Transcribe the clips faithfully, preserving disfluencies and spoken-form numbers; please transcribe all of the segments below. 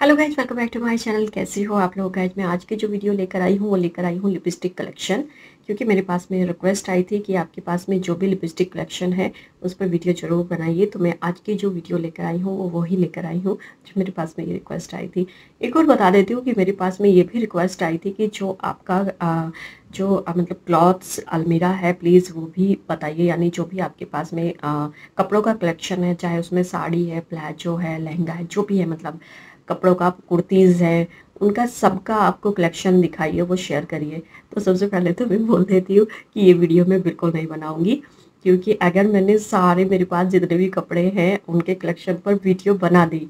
Hello guys, welcome back to my channel. कैसे हो आप लोग गाइज। मैं आज के जो वीडियो लेकर आई हूँ वो लेकर आई हूँ लिपस्टिक कलेक्शन, क्योंकि मेरे पास में रिक्वेस्ट आई थी कि आपके पास में जो भी लिपस्टिक कलेक्शन है उस पर वीडियो ज़रूर बनाइए। तो मैं आज की जो वीडियो लेकर आई हूँ वो वही लेकर आई हूँ जो मेरे पास में ये रिक्वेस्ट आई थी। एक और बता देती हूँ कि मेरे पास में ये भी रिक्वेस्ट आई थी कि जो आपका आ, जो आ, मतलब क्लॉथ्स अलमीरा है प्लीज़ वो भी बताइए, यानी जो भी आपके पास में आ, कपड़ों का कलेक्शन है, चाहे उसमें साड़ी है, प्लाजो है, लहंगा है, जो भी है मतलब कपड़ों का, कुर्तीज़ है, उनका सबका आपको कलेक्शन दिखाइए, वो शेयर करिए। तो सबसे पहले तो मैं बोल देती हूँ कि ये वीडियो मैं बिल्कुल नहीं बनाऊँगी, क्योंकि अगर मैंने सारे मेरे पास जितने भी कपड़े हैं उनके कलेक्शन पर वीडियो बना दी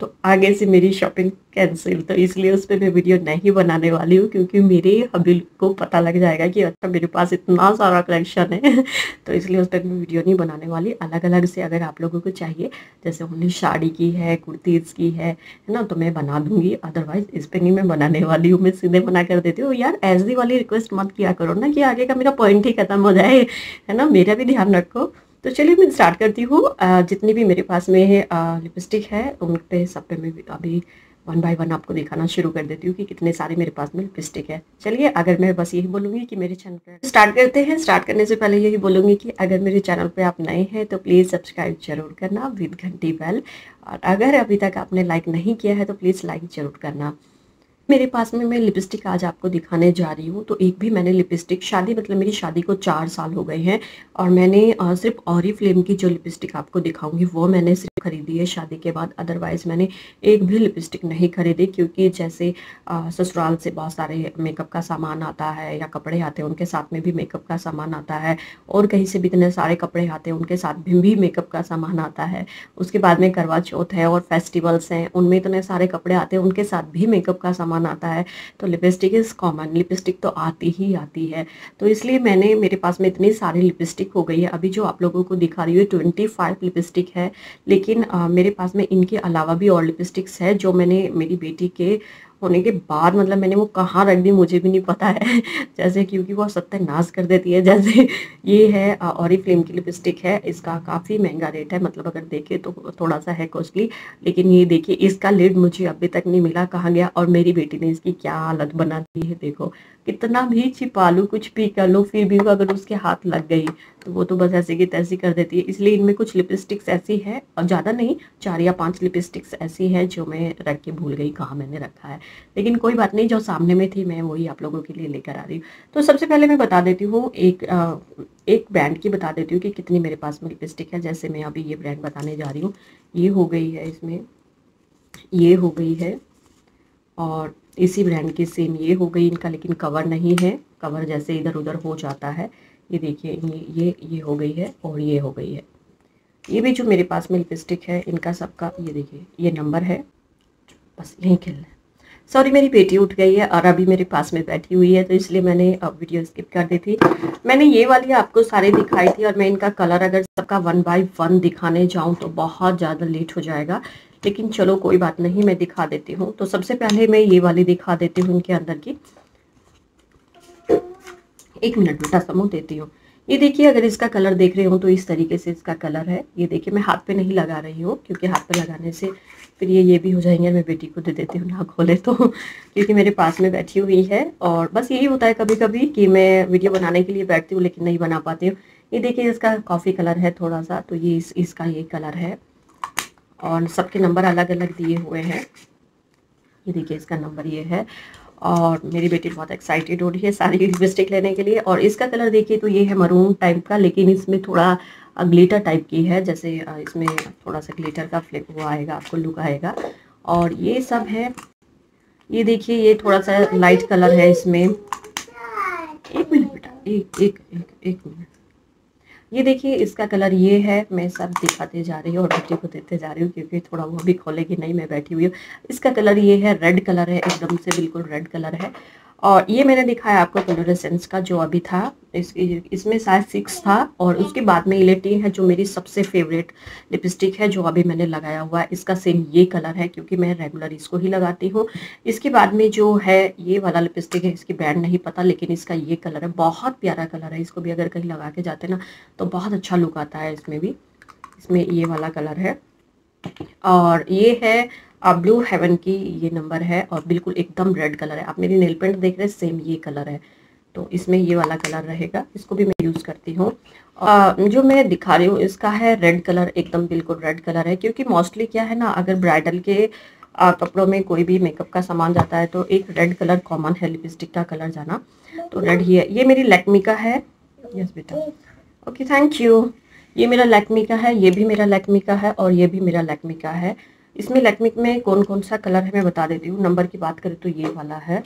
तो आगे से मेरी शॉपिंग कैंसिल, तो इसलिए उस पर मैं वीडियो नहीं बनाने वाली हूँ, क्योंकि मेरे हबीब को पता लग जाएगा कि अच्छा मेरे पास इतना सारा कलेक्शन है। तो इसलिए उस पर मैं वीडियो नहीं बनाने वाली। अलग अलग से अगर आप लोगों को चाहिए, जैसे उन्हें साड़ी की है, कुर्तीज़ की है है ना, तो मैं बना दूँगी, अदरवाइज़ इस पर नहीं मैं बनाने वाली हूँ। मैं सीधे बना कर देती हूँ। यार ऐसी वाली रिक्वेस्ट मत किया करो ना कि आगे का मेरा पॉइंट ही ख़त्म हो जाए, है ना, मेरा भी ध्यान रखो। तो चलिए मैं स्टार्ट करती हूँ। जितनी भी मेरे पास में लिपस्टिक है उन पे सब पे मैं अभी वन बाय वन आपको दिखाना शुरू कर देती हूँ कि कितने सारे मेरे पास में लिपस्टिक है। चलिए, अगर मैं बस यही बोलूँगी कि मेरे चैनल पर स्टार्ट करते हैं। स्टार्ट करने से पहले यही बोलूँगी कि अगर मेरे चैनल पे आप नए हैं तो प्लीज़ सब्सक्राइब जरूर करना विद घंटी बेल, और अगर अभी तक आपने लाइक नहीं किया है तो प्लीज़ लाइक ज़रूर करना। मेरे पास में मैं लिपस्टिक आज आपको दिखाने जा रही हूँ। तो एक भी मैंने लिपस्टिक शादी मतलब मेरी शादी को चार साल हो गए हैं, और मैंने सिर्फ ऑरिफ्लेम की जो लिपस्टिक आपको दिखाऊंगी वो मैंने सिर्फ खरीदी है शादी के बाद। अदरवाइज़ मैंने एक भी लिपस्टिक नहीं खरीदी, क्योंकि जैसे ससुराल से बहुत सारे मेकअप का सामान आता है या कपड़े आते हैं, उनके साथ में भी मेकअप का सामान आता है, और कहीं से भी इतने सारे कपड़े आते हैं उनके साथ भी, भी मेकअप का सामान आता है। उसके बाद में करवा चौथ है और फेस्टिवल्स हैं, उनमें इतने सारे कपड़े आते हैं, उनके साथ भी मेकअप का सामान आता है। तो लिपस्टिक इज कॉमन, लिपस्टिक तो आती ही आती है। तो इसलिए मैंने मेरे पास में इतनी सारी लिपस्टिक हो गई है। अभी जो आप लोगों को दिखा रही हूँ पच्चीस लिपस्टिक है, लेकिन आ, मेरे पास में इनके अलावा भी और लिपस्टिक्स है जो मैंने मेरी बेटी के होने के बाद मतलब मैंने वो कहाँ रख दी मुझे भी नहीं पता है। जैसे क्योंकि वो सत्यानाश कर देती है। जैसे ये है ऑरिफ्लेम की लिपस्टिक है, इसका काफ़ी महंगा रेट है, मतलब अगर देखें तो थोड़ा सा है कॉस्टली, लेकिन ये देखिए इसका लिड मुझे अभी तक नहीं मिला कहाँ गया, और मेरी बेटी ने इसकी क्या हालत बना दी है। देखो कितना भी छिपा लो, कुछ भी कर लो, फिर भी अगर उसके हाथ लग गई तो वो तो बस ऐसे की तैसी कर देती है। इसलिए इनमें कुछ लिपस्टिक्स ऐसी है, और ज़्यादा नहीं, चार या पाँच लिपस्टिक्स ऐसी है जो मैं रख के भूल गई कहाँ मैंने रखा है, लेकिन कोई बात नहीं, जो सामने में थी मैं वही आप लोगों के लिए लेकर आ रही हूँ। तो सबसे पहले मैं बता देती हूँ एक आ, एक ब्रांड की बता देती हूँ कि कितनी मेरे पास में लिपस्टिक है। जैसे मैं अभी ये ब्रांड बताने जा रही हूँ, ये हो गई है, इसमें ये हो गई है, और इसी ब्रांड की सेम ये हो गई, इनका लेकिन कवर नहीं है, कवर जैसे इधर उधर हो जाता है। ये देखिए ये ये ये हो गई है, और ये हो गई है। ये भी जो मेरे पास में लिपस्टिक है इनका सबका, ये देखिए ये नंबर है, बस यहीं खेलना है। सॉरी मेरी बेटी उठ गई है और अभी मेरे पास में बैठी हुई है, तो इसलिए मैंने अब वीडियो स्किप कर दी थी। मैंने ये वाली आपको सारे दिखाई थी, और मैं इनका कलर अगर सबका वन बाय वन दिखाने जाऊँ तो बहुत ज़्यादा लेट हो जाएगा, लेकिन चलो कोई बात नहीं, मैं दिखा देती हूँ। तो सबसे पहले मैं ये वाली दिखा देती हूँ इनके अंदर की। एक मिनट बेटा, समूह देती हूँ। ये देखिए, अगर इसका कलर देख रहे हो तो इस तरीके से इसका कलर है। ये देखिए मैं हाथ पे नहीं लगा रही हूँ, क्योंकि हाथ पे लगाने से फिर ये ये भी हो जाएंगे, मैं बेटी को दे देती हूँ ना खोले तो, क्योंकि मेरे पास में बैठी हुई है। और बस यही होता है कभी कभी कि मैं वीडियो बनाने के लिए बैठती हूँ लेकिन नहीं बना पाती हूँ। ये देखिए इसका कॉफ़ी कलर है थोड़ा सा, तो ये इस, इसका ये कलर है, और सबके नंबर अलग अलग दिए हुए हैं। ये देखिए इसका नंबर ये है, और मेरी बेटी बहुत एक्साइटेड हो रही है सारी लिपस्टिक लेने के लिए। और इसका कलर देखिए तो ये है मरून टाइप का, लेकिन इसमें थोड़ा ग्लिटर टाइप की है, जैसे इसमें थोड़ा सा ग्लिटर का फ्लेक वो आएगा, आपको लुक आएगा। और ये सब है, ये देखिए ये थोड़ा सा लाइट कलर है इसमें। एक मिनट बेटा, एक एक एक मिनट। ये देखिए इसका कलर ये है। मैं सब दिखाते जा रही हूँ और बेटी को देते जा रही हूँ, क्योंकि थोड़ा वो भी खोलेगी नहीं, मैं बैठी हुई हूँ। इसका कलर ये है, रेड कलर है, एकदम से बिल्कुल रेड कलर है। और ये मैंने दिखाया आपको फ्लोरेसेंस का जो अभी था, इस इसमें साइज सिक्स था, और उसके बाद में इलेक्ट्रीन है जो मेरी सबसे फेवरेट लिपस्टिक है जो अभी मैंने लगाया हुआ है। इसका सेम ये कलर है, क्योंकि मैं रेगुलर इसको ही लगाती हूँ। इसके बाद में जो है ये वाला लिपस्टिक है, इसकी ब्रांड नहीं पता, लेकिन इसका ये कलर है, बहुत प्यारा कलर है। इसको भी अगर कहीं लगा के जाते ना तो बहुत अच्छा लुक आता है। इसमें भी इसमें ये वाला कलर है, और ये है ब्लू हेवन की ये नंबर है और बिल्कुल एकदम रेड कलर है। आप मेरी नेल पेंट देख रहे हैं, सेम ये कलर है, तो इसमें ये वाला कलर रहेगा, इसको भी मैं यूज़ करती हूँ। जो मैं दिखा रही हूँ इसका है रेड कलर, एकदम बिल्कुल रेड कलर है, क्योंकि मोस्टली क्या है ना, अगर ब्राइडल के आ, कपड़ों में कोई भी मेकअप का सामान जाता है तो एक रेड कलर कॉमन है, लिपस्टिक का कलर जाना, तो रेड ही है। ये मेरी लैक्मी का है, यस बेटा, ओके थैंक यू। ये मेरा लैक्मी का है, ये भी मेरा लैक्मी का है और ये भी मेरा लैक्मी का है। इसमें लैक्मी में कौन कौन सा कलर है मैं बता देती हूँ। नंबर की बात करें तो ये वाला है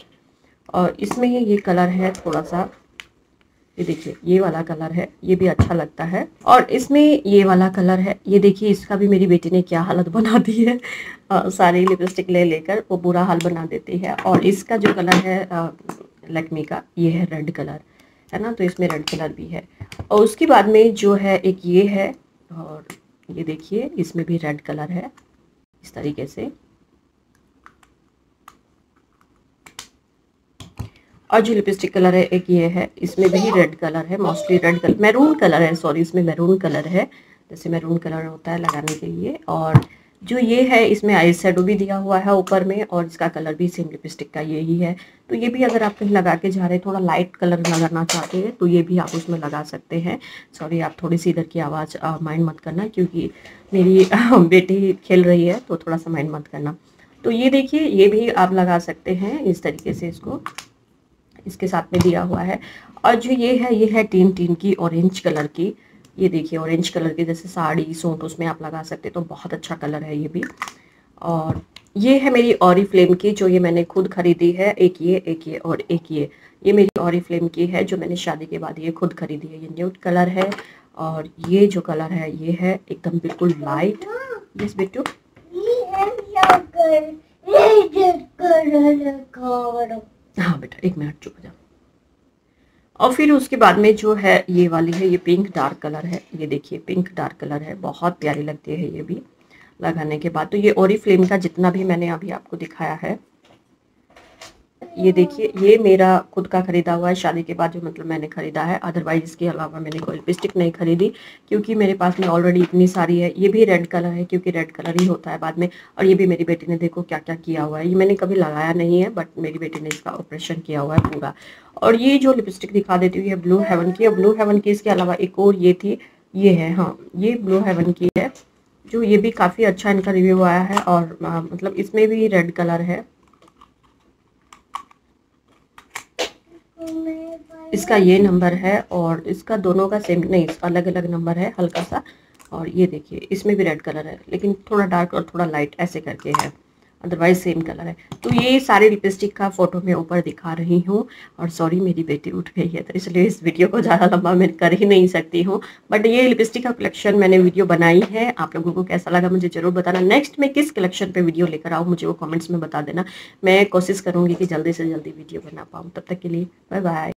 और इसमें ये ये कलर है थोड़ा सा, ये देखिए ये वाला कलर है, ये भी अच्छा लगता है। और इसमें ये वाला कलर है, ये देखिए इसका भी मेरी बेटी ने क्या हालत बना दी है, आ, सारी लिपस्टिक ले लेकर वो बुरा हाल बना देती है। और इसका जो कलर है लैक्मी का, ये है रेड कलर है ना, तो इसमें रेड कलर भी है। और उसके बाद में जो है एक ये है और ये देखिए इसमें भी रेड कलर है, इस तरीके से। और जो लिपस्टिक कलर है एक ये है, इसमें भी रेड कलर है, mostly red colour, maroon colour है, सॉरी इसमें मैरून कलर है, जैसे मैरून कलर होता है लगाने के लिए। और जो ये है इसमें आई शेडो भी दिया हुआ है ऊपर में और इसका कलर भी सेम लिपस्टिक का यही है। तो ये भी अगर आप कहीं लगा के जा रहे हैं, थोड़ा लाइट कलर लगाना चाहते हैं तो ये भी आप उसमें लगा सकते हैं। सॉरी आप थोड़ी सी इधर की आवाज़ माइंड मत करना, क्योंकि मेरी बेटी खेल रही है तो थोड़ा सा माइंड मत करना। तो ये देखिए ये भी आप लगा सकते हैं इस तरीके से, इसको इसके साथ में दिया हुआ है। और जो ये है ये है टीन टीन की ऑरेंज कलर की, ये देखिए ऑरेंज कलर की जैसे साड़ी सूट उसमें आप लगा सकते हैं, तो बहुत अच्छा कलर है ये भी। और ये है मेरी ऑरिफ्लेम की, जो ये मैंने खुद खरीदी है, एक ये एक ये और एक ये। ये मेरी ऑरिफ्लेम की है जो मैंने शादी के बाद ये खुद खरीदी है, ये न्यूड कलर है। और ये जो कलर है ये है एकदम बिल्कुल लाइट, यस बिट्टू, हाँ बेटा एक मिनट चुप हो जाओ। और फिर उसके बाद में जो है ये वाली है, ये पिंक डार्क कलर है, ये देखिए पिंक डार्क कलर है, बहुत प्यारी लगती है ये भी लगाने के बाद। तो ये ऑरिफ्लेम का जितना भी मैंने अभी आपको दिखाया है, ये देखिए ये मेरा खुद का खरीदा हुआ है शादी के बाद, जो मतलब मैंने खरीदा है, अदरवाइज इसके अलावा मैंने कोई लिपस्टिक नहीं खरीदी, क्योंकि मेरे पास में ऑलरेडी इतनी सारी है। ये भी रेड कलर है क्योंकि रेड कलर ही होता है बाद में। और ये भी मेरी बेटी ने देखो क्या क्या किया हुआ है, ये मैंने कभी लगाया नहीं है, बट मेरी बेटी ने इसका ऑपरेशन किया हुआ है पूरा। और ये जो लिपस्टिक दिखा देती हूँ ये ब्लू हेवन की है, ब्लू हेवन की इसके अलावा एक और ये थी, ये है, हाँ ये ब्लू हेवन की है, जो ये भी काफ़ी अच्छा इनका रिव्यू आया है। और आ, मतलब इसमें भी रेड कलर है, इसका ये नंबर है और इसका दोनों का सेम नहीं, अलग अलग नंबर है हल्का सा। और ये देखिए इसमें भी रेड कलर है, लेकिन थोड़ा डार्क और थोड़ा लाइट ऐसे करके है, अदरवाइज सेम कलर है। तो ये सारे लिपस्टिक का फोटो मैं ऊपर दिखा रही हूँ। और सॉरी मेरी बेटी उठ गई है तो इसलिए इस वीडियो को ज़्यादा लंबा मैं कर ही नहीं सकती हूँ, बट ये लिपस्टिक का कलेक्शन मैंने वीडियो बनाई है। आप लोगों को कैसा लगा मुझे ज़रूर बताना। नेक्स्ट मैं किस कलेक्शन पे वीडियो लेकर आऊँ मुझे वो कॉमेंट्स में बता देना, मैं कोशिश करूँगी कि जल्दी से जल्दी वीडियो बना पाऊँ। तब तक के लिए बाय बाय।